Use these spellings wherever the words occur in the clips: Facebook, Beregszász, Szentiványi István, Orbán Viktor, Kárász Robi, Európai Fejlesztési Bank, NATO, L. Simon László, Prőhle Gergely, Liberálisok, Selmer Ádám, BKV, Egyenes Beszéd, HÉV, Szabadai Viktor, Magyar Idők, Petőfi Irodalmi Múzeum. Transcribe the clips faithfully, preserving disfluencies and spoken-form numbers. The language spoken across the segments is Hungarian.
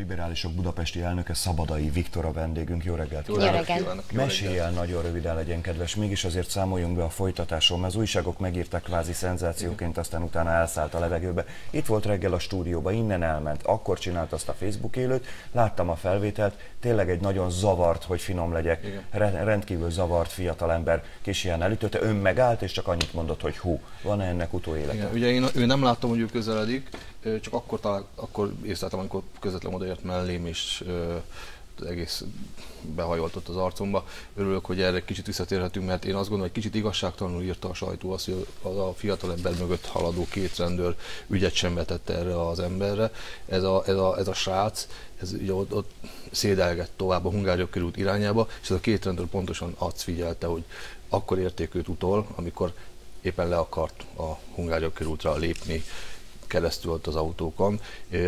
Liberálisok budapesti elnöke, Szabadai Viktor a vendégünk. Jó reggelt! Jó reggelt! Meséljél nagyon röviden, legyen kedves, mégis azért számoljunk be a folytatásról, mert az újságok megírták kvázi szenzációként, aztán utána elszállt a levegőbe. Itt volt reggel a stúdióba, innen elment, akkor csinált azt a Facebook élőt, láttam a felvételt, tényleg egy nagyon zavart, hogy finom legyek, re rendkívül zavart fiatalember kis ilyen elütötte, ön megállt és csak annyit mondott, hogy hú, van-e ennek utóélete? Ugye én ő nem láttam, hogy ő közeledik, csak akkor talán, akkor észleltem, amikor közvetlenül odaért mellém, és ö, az egész behajolt ott az arcomba. Örülök, hogy erre kicsit visszatérhetünk, mert én azt gondolom, hogy kicsit igazságtalanul írta a sajtó azt, hogy az a fiatalember mögött haladó két rendőr ügyet sem vetett erre az emberre. Ez a, ez a, ez a srác, ez ugye ott, ott szédelgett tovább a Hungáriok körút irányába, és ez a két rendőr pontosan azt figyelte, hogy akkor érték őt utol, amikor éppen le akart a Hungáriok körútra lépni, keresztül ott az autókon,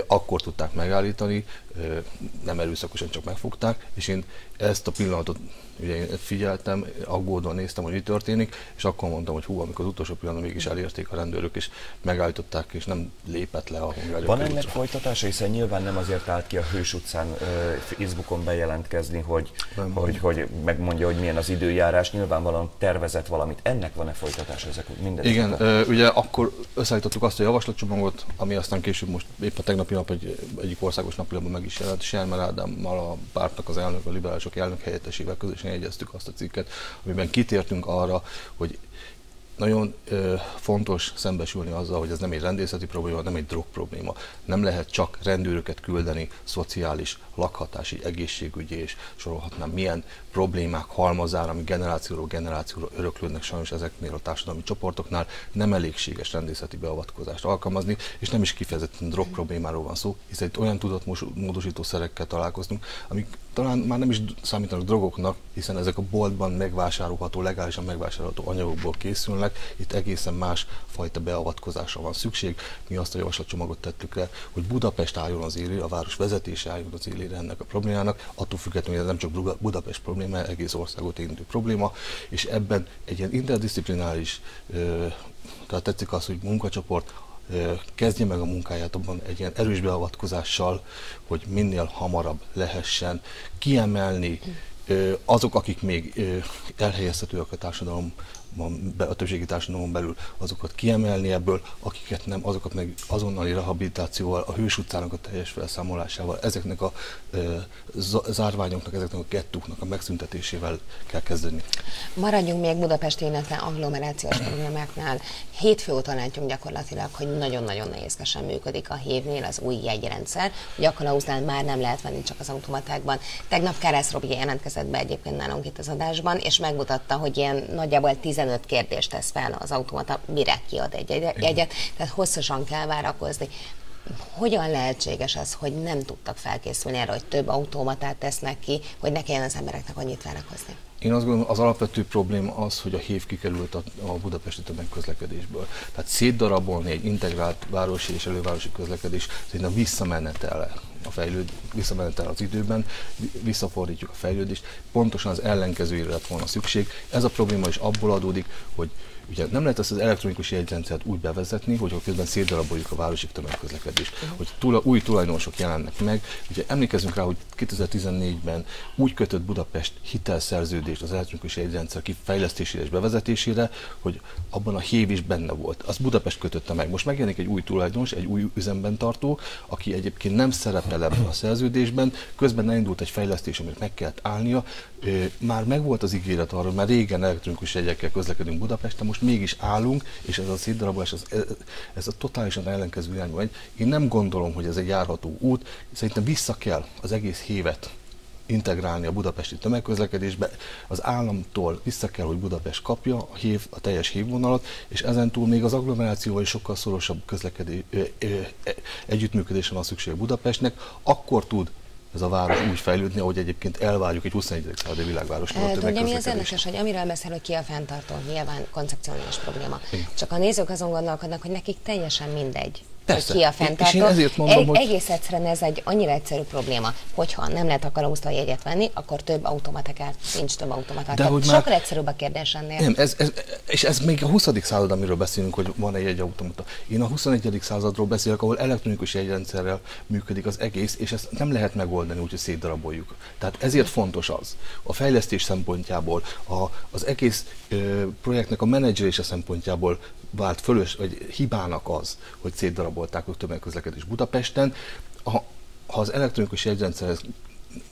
akkor tudták megállítani, nem erőszakosan, csak megfogták, és én ezt a pillanatot ugye én figyeltem, aggódva néztem, hogy mi történik, és akkor mondtam, hogy hú, amikor az utolsó pillanatban mégis elérték a rendőrök, és megállították, és nem lépett le a Hungáriok Van ennek folytatása, hiszen nyilván nem azért állt ki a Hős utcán Facebookon bejelentkezni, hogy, hogy, hogy megmondja, hogy milyen az időjárás, nyilvánvalóan tervezett valamit. Ennek van-e folytatása ezek minden? Igen, ezek ugye akkor összeállítottuk azt a javaslatcsomagot, ami aztán később most épp a tegnapi nap egy, egyik országos napilapban meg is jelent. Selmer Ádámmal, a pártnak az elnök, a Liberálisok elnök helyettesével közösen jegyeztük azt a cikket, amiben kitértünk arra, hogy nagyon ö, fontos szembesülni azzal, hogy ez nem egy rendészeti probléma, nem egy drog probléma. Nem lehet csak rendőröket küldeni szociális, lakhatási, egészségügyi, és sorolhatnám milyen problémák halmazára, ami generációról generációra öröklődnek sajnos ezeknél a társadalmi csoportoknál. Nem elégséges rendészeti beavatkozást alkalmazni, és nem is kifejezetten drog problémáról van szó, hiszen itt olyan tudatmódosító szerekkel találkoztunk, amik talán már nem is számítanak drogoknak, hiszen ezek a boltban megvásárolható, legálisan megvásárolható anyagokból készülnek. Itt egészen más fajta beavatkozásra van szükség. Mi azt a javaslatcsomagot tettük le, hogy Budapest álljon az élére, a város vezetése álljon az élére ennek a problémának, attól függetlenül, hogy ez nem csak Budapest probléma, egész országot érintő probléma, és ebben egy ilyen interdisziplinális, tehát tetszik az, hogy munkacsoport kezdje meg a munkáját abban egy ilyen erős beavatkozással, hogy minél hamarabb lehessen kiemelni azok, akik még elhelyezhetőek a társadalom, a többségi társadalomon belül, azokat kiemelni ebből, akiket nem, azokat meg azonnali rehabilitációval, a Hős utcának a teljes felszámolásával, ezeknek a zárványoknak, ezeknek a gettóknak a megszüntetésével kell kezdeni. Maradjunk még Budapest, illetve agglomerációs problémáknál. Hétfő óta látjuk gyakorlatilag, hogy nagyon-nagyon nehézkesen működik a hévnél az új jegyrendszer. Ugye a kalauznál már nem lehet venni, csak az automatákban. Tegnap Kárász Robi jelentkezett be egyébként nálunk itt az adásban, és megmutatta, hogy ilyen nagyjából tizenöt kérdést tesz fel az automata, mire kiad egy jegyet, tehát hosszasan kell várakozni. Hogyan lehetséges az, hogy nem tudtak felkészülni erre, hogy több automatát tesznek ki, hogy ne kelljen az embereknek annyit várakozni? Én azt gondolom, az alapvető probléma az, hogy a hév kikerült a, a budapesti tömegközlekedésből. Tehát szétdarabolni egy integrált városi és elővárosi közlekedés szerintem visszamenetele a fejlődés, visszamenetele az időben, visszafordítjuk a fejlődést, pontosan az ellenkezőjére lett volna szükség. Ez a probléma is abból adódik, hogy ugye nem lehet ezt az elektronikus jegyrendszert úgy bevezetni, hogyha közben szétdaraboljuk a városi tömegközlekedést, hogy túl, új tulajdonosok jelennek meg. Ugye emlékezzünk rá, hogy kétezer-tizennégyben úgy kötött Budapest hitelszerződést az elektronikus jegyrendszer kifejlesztésére és bevezetésére, hogy abban a hév is benne volt. Azt Budapest kötötte meg. Most megjelenik egy új tulajdonos, egy új üzemben tartó, aki egyébként nem szerepel ebben a szerződésben, közben elindult egy fejlesztés, amit meg kellett állnia. Már megvolt az ígéret arra, már régen elektronikus jegyekkel közlekedünk Budapesten, most mégis állunk, és ez a szétdarabolás, ez, ez a totálisan ellenkező irányba megy. Én nem gondolom, hogy ez egy járható út, szerintem vissza kell az egész hévet integrálni a budapesti tömegközlekedésbe, az államtól vissza kell, hogy Budapest kapja a, hév, a teljes hévvonalat, és ezentúl még az agglomerációval is sokkal szorosabb közlekedés, ö, ö, ö, együttműködésen van szükség Budapestnek, akkor tud ez a város úgy fejlődni, ahogy egyébként elvárjuk egy huszonegyedik századi világvárosnak a tömegközlekedést. Tudja, mi az érdekes, hogy amiről beszél, hogy ki a fenntartó, nyilván koncepcionális probléma. Igen. Csak a nézők azon gondolkodnak, hogy nekik teljesen mindegy, Persze. Ki a fenntartó. Egy, hogy... Egész egyszerűen ez egy annyira egyszerű probléma, hogyha nem lehet akaromusztal jegyet venni, akkor több automatikát, nincs több automatikát. De hogy már... Sokkal egyszerűbb a kérdés ennél. Nem, ez, ez, és ez még a huszadik század, amiről beszélünk, hogy van egy jegyautomata. Én a huszonegyedik századról beszélek, ahol elektronikus jegyrendszerrel működik az egész, és ezt nem lehet megoldani, úgyhogy szétdaraboljuk. Tehát ezért fontos az, a fejlesztés szempontjából, a, az egész ö, projektnek a menedzselése szempontjából vált fölös, vagy hibának az, hogy szétdarabolták a tömegközlekedés Budapesten. Ha, ha az elektronikus jegyrendszerhez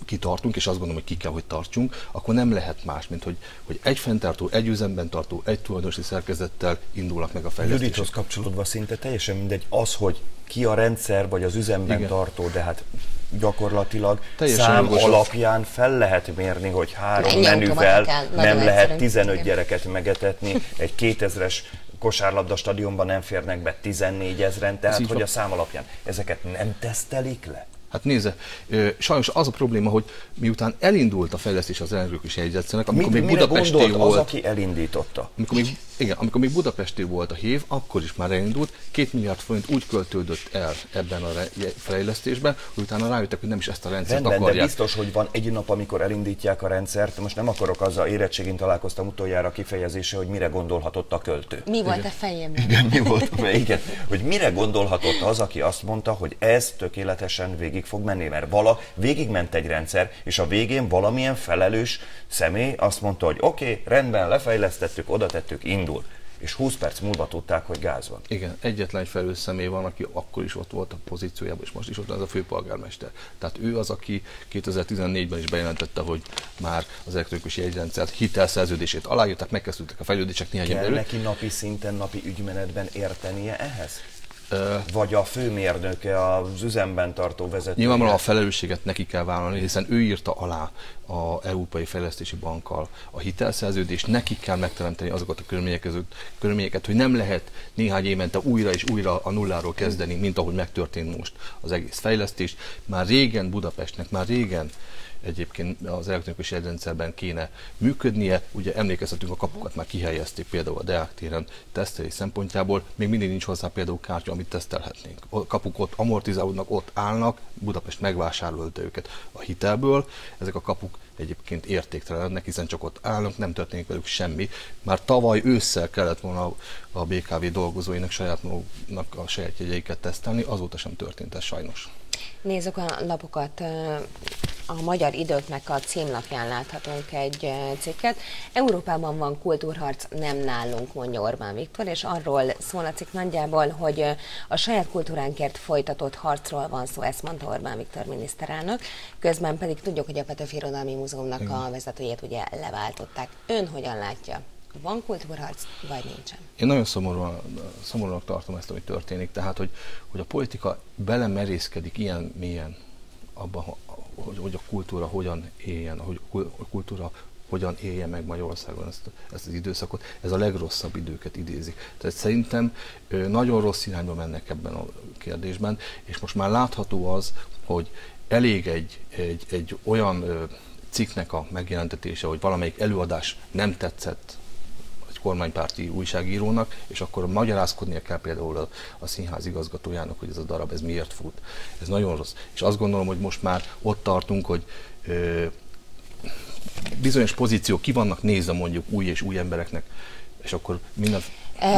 kitartunk, és azt gondolom, hogy ki kell, hogy tartsunk, akkor nem lehet más, mint hogy, hogy egy fenntartó, egy üzemben tartó, egy tulajdonosi szerkezettel indulnak meg a fejlesztések. Judithoz kapcsolódva szinte teljesen mindegy az, hogy ki a rendszer, vagy az üzemben Igen. tartó, de hát gyakorlatilag teljesen szám jogos. Alapján fel lehet mérni, hogy három Ennyi menüvel nem lehet tizenöt Igen. gyereket megetetni, egy kétezres kosárlabda stadionban nem férnek be tizennégyezer, tehát hogy van. A szám alapján ezeket nem tesztelik le? Hát nézze, sajnos az a probléma, hogy miután elindult a fejlesztés az elektronikus jegyzetszernek, amikor még budapesti volt... az, aki elindította? Amikor még, igen, amikor még budapesti volt a HÉV, akkor is már elindult, két milliárd forint úgy költődött el ebben a fejlesztésben, hogy utána rájöttek, hogy nem is ezt a rendszert Rendben, akarják. De biztos, hogy van egy nap, amikor elindítják a rendszert, most nem akarok azzal, érettségén találkoztam utoljára kifejezése, hogy mire gondolhatott a költő. Mi volt igen. a fejemben? Igen, mi volt a igen, hogy mire gondolhatott az, aki azt mondta, hogy ez tökéletesen végig fog menni, mert vala végigment egy rendszer, és a végén valamilyen felelős személy azt mondta, hogy oké, okay, rendben, lefejlesztettük, oda tettük, indul. És húsz perc múlva tudták, hogy gáz van. Igen, egyetlen felelős személy van, aki akkor is ott volt a pozíciójában, és most is ott van, ez a főpolgármester. Tehát ő az, aki kétezer-tizennégyben is bejelentette, hogy már az elektronikus jegyrendszer hitelszerződését aláírták, megkezdődtek a fejlődések néhány ember. Kell neki napi szinten, napi ügymenetben értenie ehhez? Vagy a főmérnöke, az üzemben tartó vezető. Nyilvánvalóan a felelősséget neki kell vállalni, hiszen ő írta alá az Európai Fejlesztési Bankkal a hitelszerződést, neki kell megteremteni azokat a körülményeket, hogy nem lehet néhány évente újra és újra a nulláról kezdeni, mint ahogy megtörtént most az egész fejlesztés. Már régen Budapestnek, már régen egyébként az elektronikus jegyrendszerben kéne működnie. Ugye emlékezhetünk, a kapukat már kihelyezték például a Deák téren tesztelés szempontjából, még mindig nincs hozzá például kártya, amit tesztelhetnénk. A kapuk ott amortizálódnak, ott állnak, Budapest megvásárolta őket a hitelből. Ezek a kapuk egyébként értéktelenek, hiszen csak ott állnak, nem történik velük semmi. Már tavaly ősszel kellett volna a bé ká vé dolgozóinak saját maguknak a saját jegyeiket tesztelni, azóta sem történt ez sajnos. Nézzük a lapokat. A Magyar Időknek a címlapján láthatunk egy cikket. Európában van kultúrharc, nem nálunk, mondja Orbán Viktor, és arról szól a cikk nagyjából, hogy a saját kultúránkért folytatott harcról van szó, ezt mondta Orbán Viktor miniszterelnök. Közben pedig tudjuk, hogy a Petőfi Irodalmi Múzeumnak Igen. a vezetőjét ugye leváltották. Ön hogyan látja? Van kultúrharc, vagy nincsen? Én nagyon szomorúan, szomorúan tartom ezt, ami történik. Tehát, hogy, hogy a politika belemerészkedik ilyen mélyen abban, hogy a kultúra hogyan éljen, hogy a kultúra hogyan éljen meg Magyarországon ezt, ezt az időszakot. Ez a legrosszabb időket idézi. Tehát szerintem nagyon rossz irányba mennek ebben a kérdésben, és most már látható az, hogy elég egy, egy, egy olyan cikknek a megjelentetése, hogy valamelyik előadás nem tetszett kormánypárti újságírónak, és akkor magyarázkodnia kell például a, a színház igazgatójának, hogy ez a darab, ez miért fut. Ez nagyon rossz. És azt gondolom, hogy most már ott tartunk, hogy ö, bizonyos pozíciók ki vannak nézve mondjuk új és új embereknek, és akkor minden,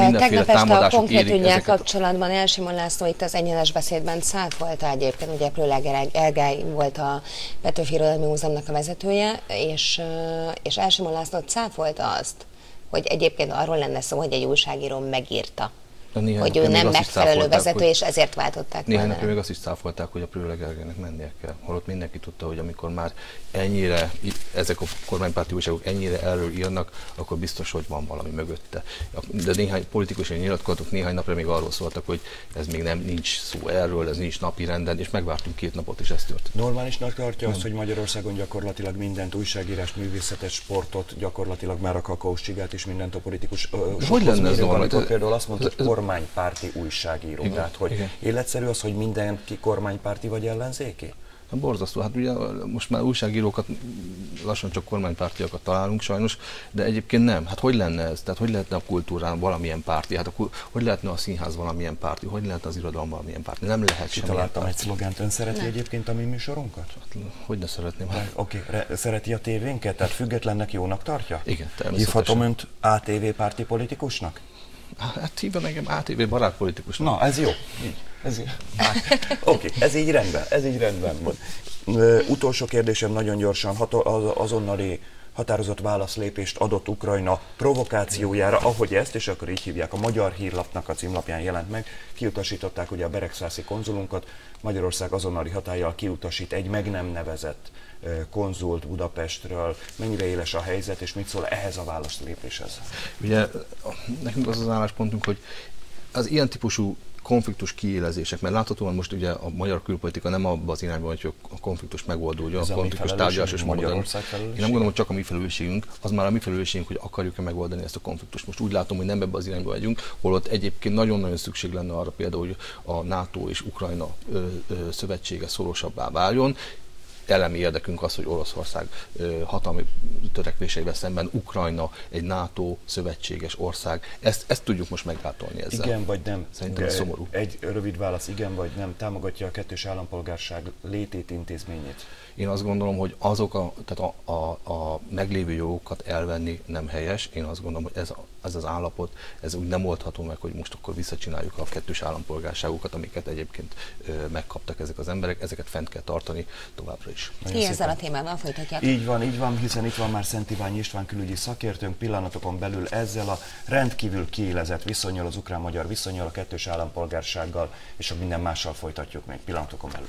mindenféle támadások érik ezeket. Tegnap este a konkrét üggyel kapcsolatban L. Simon László itt az Egyenes Beszédben cáfolta egyébként, ugye Prőhle Gergely volt a Petőfi Irodalmi Múzeumnak a vezetője, és, és L. Simon László cáfolta azt, hogy egyébként arról lenne szó, hogy egy újságíró megírta, néhány hogy ő nem megfelelő vezető, és ezért váltották volna. Néhány még azt is cáfolták, hogy a Prőhle Gergelynek mennie kell. Holott mindenki tudta, hogy amikor már ennyire, ezek a kormánypárti újságok ennyire erről írnak, akkor biztos, hogy van valami mögötte. De néhány politikusai nyilatkozatok néhány napra még arról szóltak, hogy ez még nem nincs szó erről, ez nincs napi renden, és megvártunk két napot, és ez történt. Normálisnak tartja azt, hogy Magyarországon gyakorlatilag mindent, újságírás, művészetet, sportot, gyakorlatilag már a kakaócsigát is mindent a politikus. Hogy lenne ez normális? Például azt mondta, hogy kormánypárti újságíró. Igen, tehát, hogy igen. életszerű az, hogy mindenki kormánypárti vagy ellenzéki? Hát borzasztó. Hát ugye most már újságírókat lassan csak kormánypártiakat találunk sajnos, de egyébként nem. Hát hogy lenne ez? Tehát hogy lehetne a kultúrán valamilyen párti? Hát a, hogy lehetne a színház valamilyen párti? Hogy lehetne az irodalom valamilyen párti? Nem lehet semmilyen. Kitaláltam egy szlogent. Ön szereti nem. egyébként a mi műsorunkat? Hát, hogy ne szeretném. Hát. Oké, okay. Szereti a tévénket? Tehát függetlennek jónak tartja? Igen, természetesen. Hívhatom önt á té vé párti politikusnak? Hát hívva engem á té vé barát politikusnak. Na, ez jó. Ez így. Oké, okay, ez így rendben, ez így rendben van. Utolsó kérdésem nagyon gyorsan, az azonnali határozott válaszlépést adott Ukrajna provokációjára, ahogy ezt, és akkor így hívják, a Magyar Hírlapnak a címlapján jelent meg, kiutasították ugye a beregszászi konzulunkat, Magyarország azonnali hatállyal kiutasít egy meg nem nevezett konzult Budapestről. Mennyire éles a helyzet, és mit szól ehhez a válaszlépéshez? Ugye nekünk az az álláspontunk, hogy az ilyen típusú konfliktus kiélezések, mert láthatóan most ugye a magyar külpolitika nem abban az irányban, hogy a konfliktus megoldódja, a konfliktus tárgyalás és Magyarország felelősség. Én nem gondolom, hogy csak a mi felelősségünk, az már a mi felelősségünk, hogy akarjuk-e megoldani ezt a konfliktust. Most úgy látom, hogy nem ebbe az irányba vagyunk, holott egyébként nagyon-nagyon szükség lenne arra például, hogy a NATO és Ukrajna ö, ö, szövetsége szorosabbá váljon. Elemi érdekünk az, hogy Oroszország hatalmi törekvéseivel szemben Ukrajna egy NATO szövetséges ország. Ezt, ezt tudjuk most meggátolni ezzel. Igen vagy nem? Szerintem ez szomorú. Egy rövid válasz, igen vagy nem. Támogatja a kettős állampolgárság létét, intézményét? Én azt gondolom, hogy azok a, tehát a, a, a meglévő jogokat elvenni nem helyes. Én azt gondolom, hogy ez, ez az állapot, ez úgy nem oldható meg, hogy most akkor visszacsináljuk a kettős állampolgárságukat, amiket egyébként megkaptak ezek az emberek. Ezeket fent kell tartani továbbra is. Ki ezzel a témával folytatják? Így van, így van, hiszen itt van már Szentiványi István külügyi szakértőnk, pillanatokon belül ezzel a rendkívül kiélezett viszonnyal, az ukrán-magyar viszonnyal, a kettős állampolgársággal és a minden mással folytatjuk még pillanatokon belül.